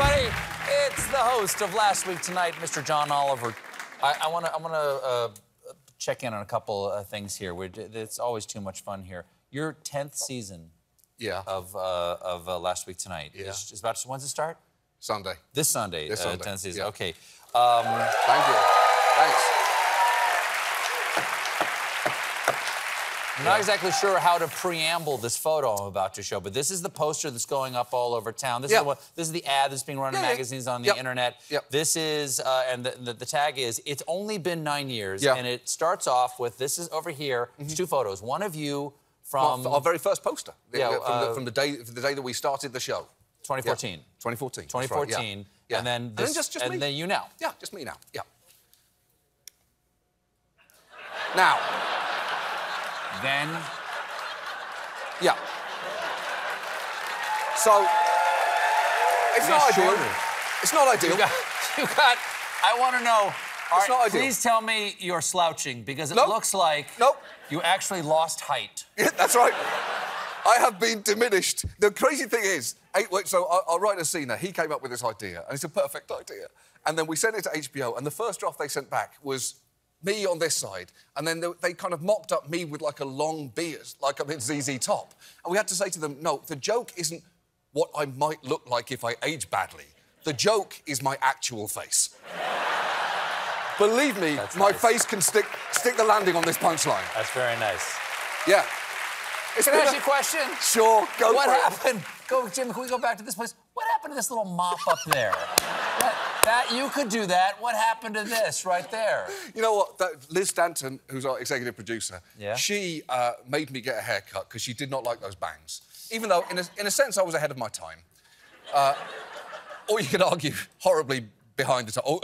everybody. It's the host of Last Week Tonight, Mr. John Oliver. I want to check in on a couple of things here. It's always too much fun here. Your 10th season of Last Week Tonight. Yeah. It's about, when's it start? Sunday. This Sunday, the 10th season. Yeah. Okay. Thank you. Thanks. I'm not exactly sure how to preamble this photo I'm about to show, but this is the poster that's going up all over town. This is the one, this is the ad that's being run in magazines on the internet. This is, and the tag is, it's only been 9 years, and it starts off with, this is over here, it's two photos. One of you from... Well, our very first poster, from the day that we started the show. 2014. Yeah. 2014. 2014, right, and then this, and then just and me. Then you now. Yeah, just me now, Now. Then, so it's not ideal. It's not ideal. You got. I want to know. It's not ideal. Please tell me you're slouching because it looks like you actually lost height. Yeah, that's right. I have been diminished. The crazy thing is, so our writer Cena, he came up with this idea, and it's a perfect idea. And then we sent it to HBO, and the first draft they sent back was me on this side, and then they kind of mocked up me with like a long beard, like I'm in ZZ Top. And we had to say to them, no, the joke isn't what I might look like if I age badly. The joke is my actual face. Believe me, that's my face can stick the landing on this punchline. That's very nice. Yeah. Can I ask you a question? Sure, go for it. What happened? Go, Jim, can we go back to this place? What happened to this little mop up there? That you could do that. What happened to this right there? You know what? Liz Stanton, who's our executive producer, she made me get a haircut because she did not like those bangs. Even though, in a sense, I was ahead of my time. Or you could argue horribly behind the time. Oh.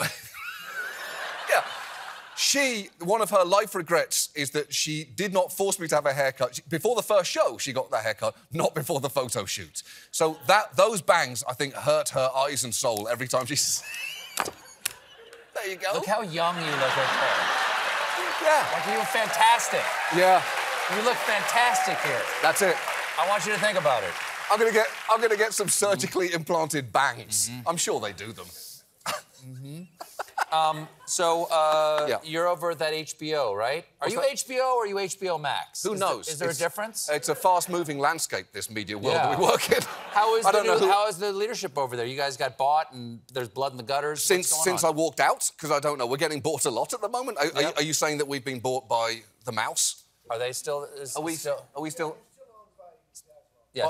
She, one of her life regrets is that she did not force me to have a haircut. Before the first show, she got that haircut, not before the photo shoot. So those bangs, I think, hurt her eyes and soul every time she... There you go. Look how young you look right there. Yeah. Like, you were fantastic. Yeah. You look fantastic here. That's it. I want you to think about it. I'm gonna get some surgically implanted bangs. I'm sure they do them. You're over at that HBO, right? Are you HBO or are you HBO Max? Who knows? Is there a difference? It's a fast-moving landscape, this media world that we work in. How is the leadership over there? You guys got bought and there's blood in the gutters? Since I walked out, because I don't know. We're getting bought a lot at the moment. Are you saying that we've been bought by the mouse? Are they still... Are we still... Yeah,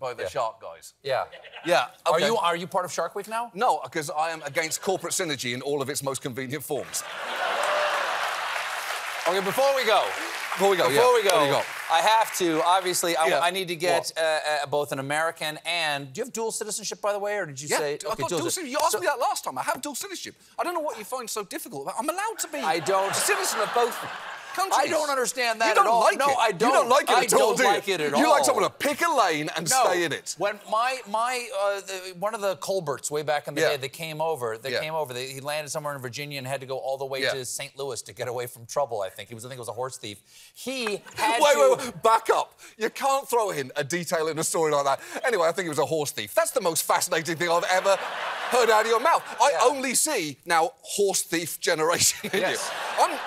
by the Shark guys. Yeah. Yeah. Okay. Are you part of Shark Week now? No, because I am against corporate synergy in all of its most convenient forms. Okay, before we go, I have to, obviously, I need to get both an American and... Do you have dual citizenship, by the way, or did you say... Yeah, okay, I've got dual citizenship. You asked me that last time. I have dual citizenship. I don't know what you find so difficult. I'm allowed to be a citizen of both... countries. I don't understand that at all. No, I don't. You don't like it at all, do you? I don't like it at all. You like someone to pick a lane and stay in it. When one of the Colberts way back in the day, they came over, he landed somewhere in Virginia and had to go all the way to St. Louis to get away from trouble, I think. I think it was a horse thief. He had Wait, back up. You can't throw in a detail in a story like that. Anyway, I think it was a horse thief. That's the most fascinating thing I've ever heard out of your mouth. I only see, now, horse thief generation in you.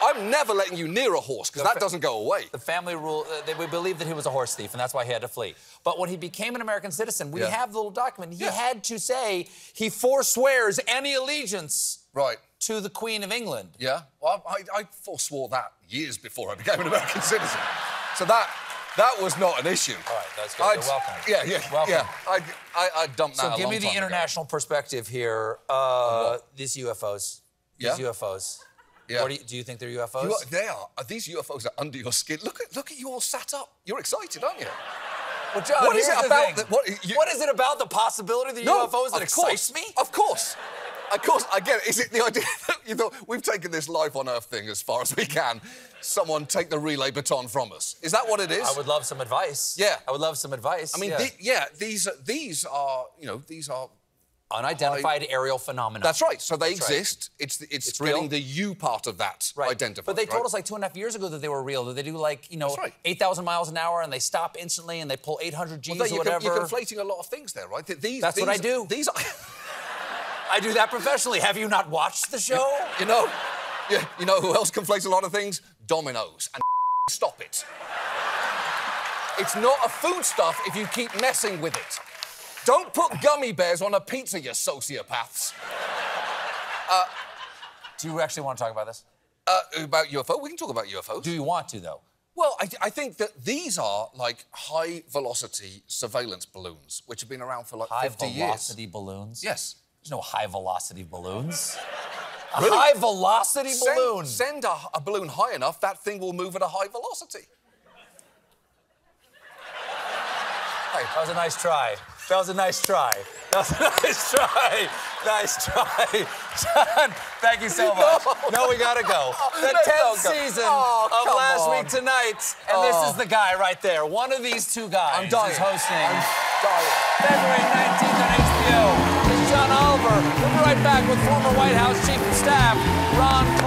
I'm never letting you near a horse, because that doesn't go away. The family rule, we believe that he was a horse thief, and that's why he had to flee. But when he became an American citizen, we have the little document, he had to say he forswears any allegiance to the Queen of England. Yeah, well, I forswore that years before I became an American citizen. So that was not an issue. All right, that's good. You're welcome. Welcome. I dumped that a long time ago. So give me the international perspective here. These UFOs. These UFOs. Yeah. Do you think they're UFOs? They are. These UFOs are under your skin. Look at you all sat up. You're excited, aren't you? Well, John, what is it about the possibility of the UFOs that excites me? Of course. Again, is it the idea that, you know, we've taken this life on Earth thing as far as we can. Someone take the relay baton from us. Is that what it is? I would love some advice. Yeah. I would love some advice. I mean, these are unidentified aerial phenomena. That's right. So they exist. Right. It's getting the you part of that identified. But they told us like 2.5 years ago that they were real. That they do like 8,000 miles an hour and they stop instantly and they pull 800 Gs or whatever. You're conflating a lot of things there, right? That's what I do. These are... I do that professionally. Have you not watched the show? You know who else conflates a lot of things? Dominoes. And stop it. It's not a foodstuff if you keep messing with it. Don't put gummy bears on a pizza, you sociopaths. Do you actually want to talk about this? About UFO? We can talk about UFOs. Do you want to, though? Well, I think that these are, like, high-velocity surveillance balloons, which have been around for, like, 50 years. High-velocity balloons? Yes. There's no high-velocity balloons. Really? A high-velocity balloon! Send a balloon high enough, that thing will move at a high velocity. Hey, that was a nice try. That was a nice try. That was a nice try. Nice try. John, thank you so much. No, we gotta go. The 10th season of Last Week Tonight. And this is the guy right there. One of these two guys is hosting. I'm dying. February 19th on HBO. This is John Oliver. We'll be right back with former White House Chief of Staff Ron Klain.